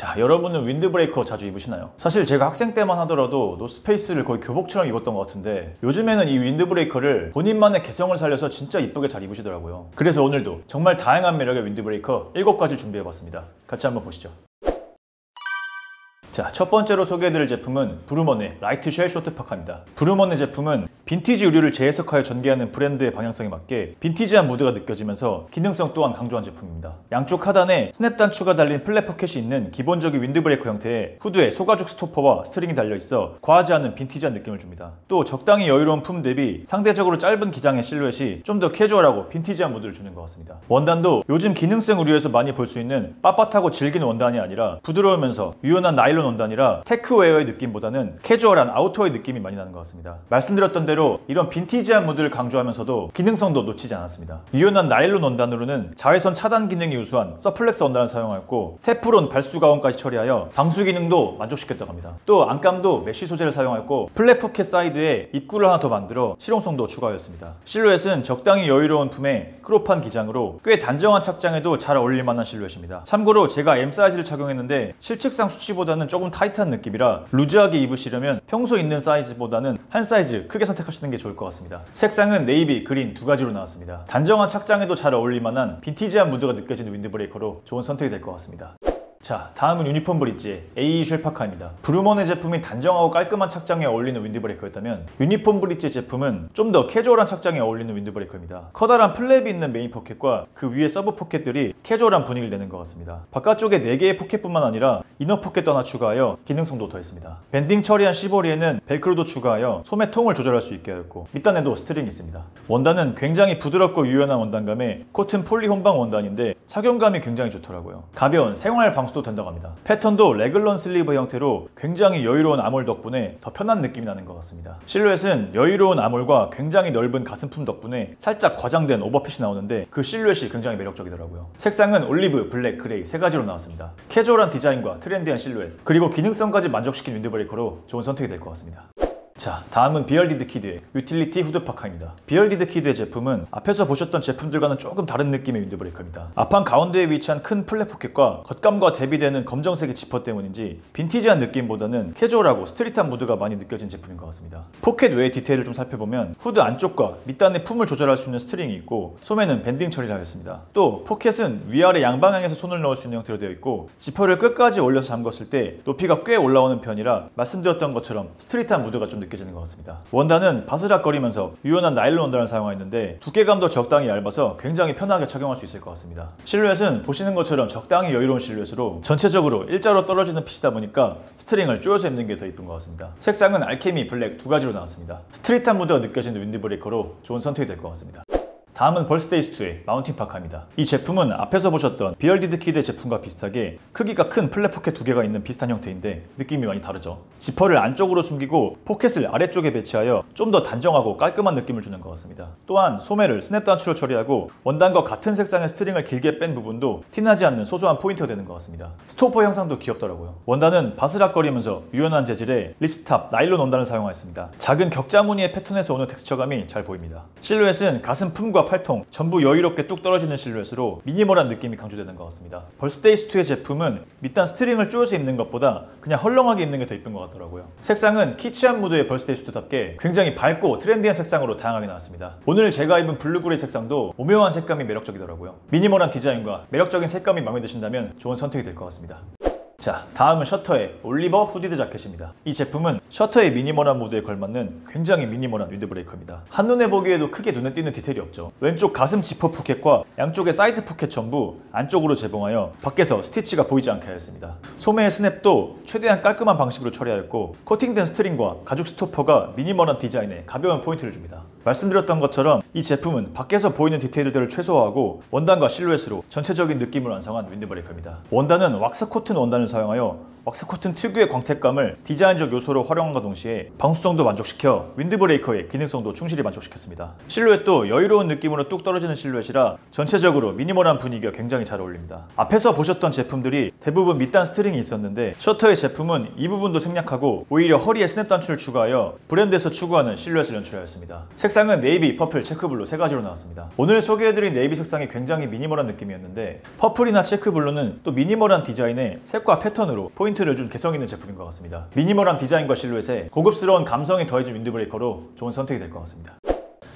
자, 여러분은 윈드브레이커 자주 입으시나요? 사실 제가 학생 때만 하더라도 노스페이스를 거의 교복처럼 입었던 것 같은데, 요즘에는 이 윈드브레이커를 본인만의 개성을 살려서 진짜 이쁘게 잘 입으시더라고요. 그래서 오늘도 정말 다양한 매력의 윈드브레이커 7가지를 준비해봤습니다. 같이 한번 보시죠. 자, 첫 번째로 소개해드릴 제품은 브루먼의 라이트 쉘 쇼트 파카입니다. 브루먼의 제품은 빈티지 의류를 재해석하여 전개하는 브랜드의 방향성에 맞게 빈티지한 무드가 느껴지면서 기능성 또한 강조한 제품입니다. 양쪽 하단에 스냅 단추가 달린 플랫 포켓이 있는 기본적인 윈드브레이커 형태의 후드에 소가죽 스토퍼와 스트링이 달려있어 과하지 않은 빈티지한 느낌을 줍니다. 또 적당히 여유로운 품 대비 상대적으로 짧은 기장의 실루엣이 좀 더 캐주얼하고 빈티지한 무드를 주는 것 같습니다. 원단도 요즘 기능성 의류에서 많이 볼 수 있는 빳빳하고 질긴 원단이 아니라 부드러우면서 유연한 나일론 원단이라 테크웨어의 느낌보다는 캐주얼한 아우터의 느낌이 많이 나는 것 같습니다. 말씀드렸던 대로 이런 빈티지한 무드를 강조하면서도 기능성도 놓치지 않았습니다. 유연한 나일론 원단으로는 자외선 차단 기능이 우수한 서플렉스 원단을 사용하였고, 테프론 발수 가공까지 처리하여 방수 기능도 만족시켰다고 합니다. 또 안감도 메쉬 소재를 사용하였고, 플랫 포켓 사이드에 입구를 하나 더 만들어 실용성도 추가하였습니다. 실루엣은 적당히 여유로운 품에 크롭한 기장으로 꽤 단정한 착장에도 잘 어울릴만한 실루엣입니다. 참고로 제가 M 사이즈를 착용했는데 실측상 수치보다는 조금 타이트한 느낌이라 루즈하게 입으시려면 평소 입는 사이즈보다는 한 사이즈 크게 선택하시는 게 좋을 것 같습니다. 색상은 네이비, 그린 두 가지로 나왔습니다. 단정한 착장에도 잘 어울릴 만한 빈티지한 무드가 느껴지는 윈드브레이커로 좋은 선택이 될 것 같습니다. 자, 다음은 유니폼 브릿지 AE 쉘 파카입니다. 브루먼의 제품이 단정하고 깔끔한 착장에 어울리는 윈드브레이커였다면, 유니폼 브릿지 제품은 좀 더 캐주얼한 착장에 어울리는 윈드브레이커입니다. 커다란 플랩이 있는 메인 포켓과 그 위에 서브 포켓들이 캐주얼한 분위기를 내는 것 같습니다. 바깥쪽에 4개의 포켓뿐만 아니라 이너 포켓도 하나 추가하여 기능성도 더했습니다. 밴딩 처리한 시보리에는 벨크로도 추가하여 소매 통을 조절할 수 있게 하였고, 밑단에도 스트링이 있습니다. 원단은 굉장히 부드럽고 유연한 원단감에 코튼 폴리 혼방 원단인데 착용감이 굉장히 좋더라고요. 가벼운 생활 방수 도 된다고 합니다. 패턴도 레글런 슬리브 형태로 굉장히 여유로운 아몰 덕분에 더 편한 느낌이 나는 것 같습니다. 실루엣은 여유로운 아몰과 굉장히 넓은 가슴품 덕분에 살짝 과장된 오버핏이 나오는데, 그 실루엣이 굉장히 매력적이더라고요. 색상은 올리브, 블랙, 그레이 세 가지로 나왔습니다. 캐주얼한 디자인과 트렌디한 실루엣, 그리고 기능성까지 만족시킨 윈드브레이커로 좋은 선택이 될 것 같습니다. 자, 다음은 비얼디드키드의 유틸리티 후드 파카입니다. 비얼디드키드의 제품은 앞에서 보셨던 제품들과는 조금 다른 느낌의 윈드브레이커입니다. 앞판 가운데에 위치한 큰 플랫 포켓과 겉감과 대비되는 검정색의 지퍼 때문인지 빈티지한 느낌보다는 캐주얼하고 스트릿한 무드가 많이 느껴진 제품인 것 같습니다. 포켓 외의 디테일을 좀 살펴보면 후드 안쪽과 밑단의 품을 조절할 수 있는 스트링이 있고, 소매는 밴딩 처리를 하였습니다. 또 포켓은 위아래 양방향에서 손을 넣을 수 있는 형태로 되어 있고, 지퍼를 끝까지 올려서 잠궜을 때 높이가 꽤 올라오는 편이라 말씀드렸던 것처럼 스트릿한 무드가 좀 느껴지는 것 같습니다. 원단은 바스락거리면서 유연한 나일론 원단을 사용하였는데, 두께감도 적당히 얇아서 굉장히 편하게 착용할 수 있을 것 같습니다. 실루엣은 보시는 것처럼 적당히 여유로운 실루엣으로 전체적으로 일자로 떨어지는 핏이다 보니까 스트링을 조여서 입는 게 더 이쁜 것 같습니다. 색상은 알케미, 블랙 두 가지로 나왔습니다. 스트릿한 무드가 느껴지는 윈드브레이커로 좋은 선택이 될 것 같습니다. 다음은 벌스데이수트의 마운틴 파카입니다. 이 제품은 앞에서 보셨던 비얼디드키드의 제품과 비슷하게 크기가 큰 플랫 포켓 2개가 있는 비슷한 형태인데 느낌이 많이 다르죠. 지퍼를 안쪽으로 숨기고 포켓을 아래쪽에 배치하여 좀 더 단정하고 깔끔한 느낌을 주는 것 같습니다. 또한 소매를 스냅 단추로 처리하고 원단과 같은 색상의 스트링을 길게 뺀 부분도 티나지 않는 소소한 포인트가 되는 것 같습니다. 스토퍼 형상도 귀엽더라고요. 원단은 바스락거리면서 유연한 재질에 립스탑, 나일론 원단을 사용하였습니다. 작은 격자 무늬의 패턴에서 오는 텍스처감이 잘 보입니다. 실루엣은 가슴 품과 팔통 전부 여유롭게 뚝 떨어지는 실루엣으로 미니멀한 느낌이 강조되는 것 같습니다. 벌스데이수트의 제품은 밑단 스트링을 조여서 입는 것보다 그냥 헐렁하게 입는 게 더 이쁜 것 같더라고요. 색상은 키치한 무드의 벌스데이수트답게 굉장히 밝고 트렌디한 색상으로 다양하게 나왔습니다. 오늘 제가 입은 블루그레이 색상도 오묘한 색감이 매력적이더라고요. 미니멀한 디자인과 매력적인 색감이 마음에 드신다면 좋은 선택이 될 것 같습니다. 자, 다음은 셔터의 올리버 후디드 자켓입니다. 이 제품은 셔터의 미니멀한 무드에 걸맞는 굉장히 미니멀한 윈드브레이커입니다. 한눈에 보기에도 크게 눈에 띄는 디테일이 없죠. 왼쪽 가슴 지퍼 포켓과 양쪽의 사이드 포켓 전부 안쪽으로 제공하여 밖에서 스티치가 보이지 않게 하였습니다. 소매의 스냅도 최대한 깔끔한 방식으로 처리하였고, 코팅된 스트링과 가죽 스토퍼가 미니멀한 디자인에 가벼운 포인트를 줍니다. 말씀드렸던 것처럼 이 제품은 밖에서 보이는 디테일들을 최소화하고 원단과 실루엣으로 전체적인 느낌을 완성한 윈드브레이커입니다. 원단은 왁스 코튼 원단을 사용하여 왁스커튼 특유의 광택감을 디자인적 요소로 활용함과 동시에 방수성도 만족시켜 윈드브레이커의 기능성도 충실히 만족시켰습니다. 실루엣도 여유로운 느낌으로 뚝 떨어지는 실루엣이라 전체적으로 미니멀한 분위기가 굉장히 잘 어울립니다. 앞에서 보셨던 제품들이 대부분 밑단 스트링이 있었는데 셔터의 제품은 이 부분도 생략하고 오히려 허리에 스냅 단추를 추가하여 브랜드에서 추구하는 실루엣을 연출하였습니다. 색상은 네이비, 퍼플, 체크블루 세 가지로 나왔습니다. 오늘 소개해드린 네이비 색상이 굉장히 미니멀한 느낌이었는데 퍼플이나 체크블루는 또 미니멀한 디자인에 색과 패턴으로 포인트를 준 개성있는 제품인 것 같습니다. 미니멀한 디자인과 실루엣에 고급스러운 감성이 더해진 윈드브레이커로 좋은 선택이 될 것 같습니다.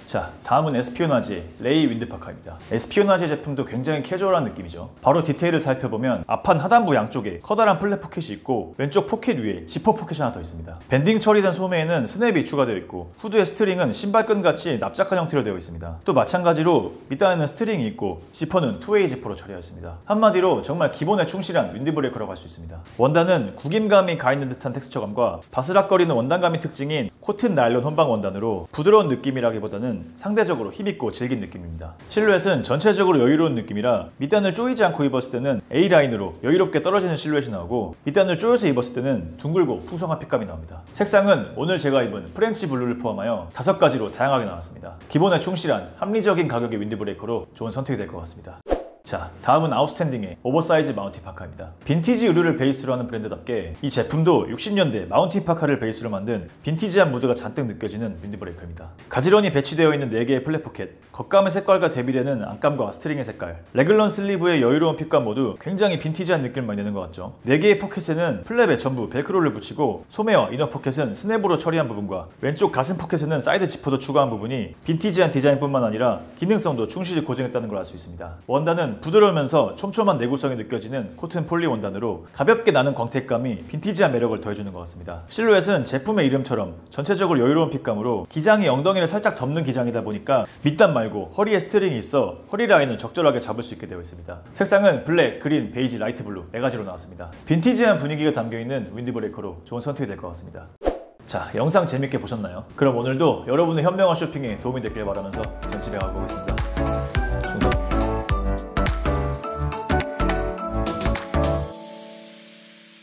자, 다음은 에스피오나지 레이 윈드파카입니다. 에스피오나지 제품도 굉장히 캐주얼한 느낌이죠. 바로 디테일을 살펴보면 앞판 하단부 양쪽에 커다란 플랫 포켓이 있고 왼쪽 포켓 위에 지퍼 포켓이 하나 더 있습니다. 밴딩 처리된 소매에는 스냅이 추가되어 있고 후드의 스트링은 신발끈같이 납작한 형태로 되어 있습니다. 또 마찬가지로 밑단에는 스트링이 있고 지퍼는 투웨이 지퍼로 처리하였습니다. 한마디로 정말 기본에 충실한 윈드브레이커라고 할 수 있습니다. 원단은 구김감이 가있는 듯한 텍스처감과 바스락거리는 원단감이 특징인 코튼 나일론 혼방 원단으로 부드러운 느낌이라기보다는 상대적으로 힘있고 질긴 느낌입니다. 실루엣은 전체적으로 여유로운 느낌이라 밑단을 조이지 않고 입었을 때는 A라인으로 여유롭게 떨어지는 실루엣이 나오고 밑단을 조여서 입었을 때는 둥글고 풍성한 핏감이 나옵니다. 색상은 오늘 제가 입은 프렌치 블루를 포함하여 5가지로 다양하게 나왔습니다. 기본에 충실한 합리적인 가격의 윈드브레이커로 좋은 선택이 될 것 같습니다. 자, 다음은 아웃스탠딩의 오버사이즈 마운티 파카입니다. 빈티지 의류를 베이스로 하는 브랜드답게 이 제품도 60년대 마운티 파카를 베이스로 만든 빈티지한 무드가 잔뜩 느껴지는 윈드브레이커입니다. 가지런히 배치되어 있는 4개의 플랫 포켓, 겉감의 색깔과 대비되는 안감과 스트링의 색깔, 레글런 슬리브의 여유로운 핏감 모두 굉장히 빈티지한 느낌을 많이 내는 것 같죠. 4개의 포켓에는 플랩에 전부 벨크로를 붙이고 소매와 이너 포켓은 스냅으로 처리한 부분과 왼쪽 가슴 포켓에는 사이드 지퍼도 추가한 부분이 빈티지한 디자인뿐만 아니라 기능성도 충실히 고증했다는 걸 알 수 있습니다. 원단은 부드러우면서 촘촘한 내구성이 느껴지는 코튼 폴리 원단으로 가볍게 나는 광택감이 빈티지한 매력을 더해주는 것 같습니다. 실루엣은 제품의 이름처럼 전체적으로 여유로운 핏감으로 기장이 엉덩이를 살짝 덮는 기장이다 보니까 밑단 말고 허리에 스트링이 있어 허리 라인을 적절하게 잡을 수 있게 되어 있습니다. 색상은 블랙, 그린, 베이지, 라이트 블루 4가지로 나왔습니다. 빈티지한 분위기가 담겨있는 윈드브레이커로 좋은 선택이 될 것 같습니다. 자, 영상 재밌게 보셨나요? 그럼 오늘도 여러분의 현명한 쇼핑에 도움이 되길 바라면서 전 집에 가보겠습니다.